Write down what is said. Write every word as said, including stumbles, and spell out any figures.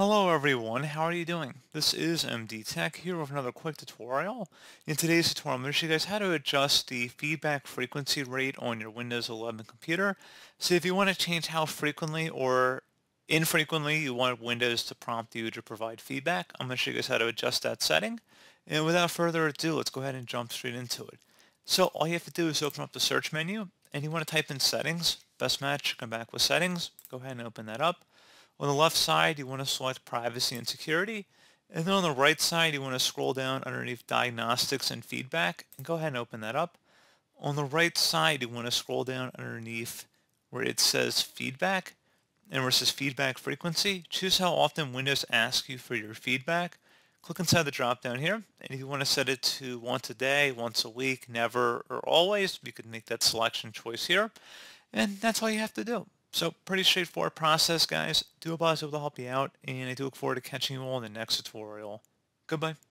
Hello everyone, how are you doing? This is M D Tech here with another quick tutorial. In today's tutorial, I'm going to show you guys how to adjust the feedback frequency rate on your Windows eleven computer. So if you want to change how frequently or infrequently you want Windows to prompt you to provide feedback, I'm going to show you guys how to adjust that setting. And without further ado, let's go ahead and jump straight into it. So all you have to do is open up the search menu, and you want to type in settings, best match, come back with settings, go ahead and open that up. On the left side, you want to select privacy and security, and then on the right side, you want to scroll down underneath diagnostics and feedback, and go ahead and open that up. On the right side, you want to scroll down underneath where it says feedback, and where it says feedback frequency, choose how often Windows asks you for your feedback. Click inside the drop down here, and if you want to set it to once a day, once a week, never, or always, you can make that selection choice here, and that's all you have to do. So pretty straightforward process, guys. Do hope I was able to help you out, and I do look forward to catching you all in the next tutorial. Goodbye.